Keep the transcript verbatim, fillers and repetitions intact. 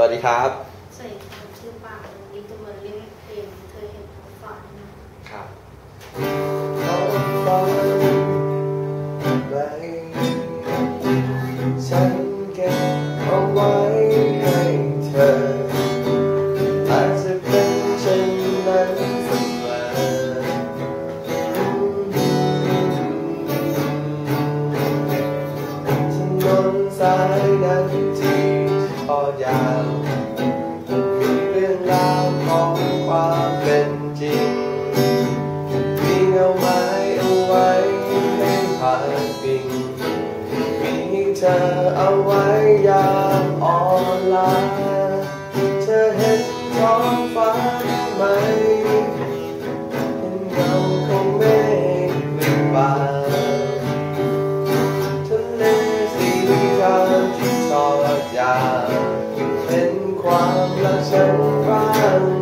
สวัสดีครับสวัสดีครับชื่อป่านวันนี้จะมาเล่นเพลงเธอเห็นท้องฟ้านะครับท้องฟ้าไกลฉันเก็บเอาไว้ให้เธออาจจะเป็นฉันนั้นเสมอถนนสายนั้นที่ทอดยาวมีเรื่องราวของความเป็นจริงมีเงาไม้เอาไว้ให้ผ่านปิ่งมีเธอเอาไว้ยามอ่อนล้าเธอเห็นท้องฟ้าไหมเห็นเงาของเมฆหรือเปล่าทะเลสีดำที่ทอดยาวเป็นความรักฉันบ้าง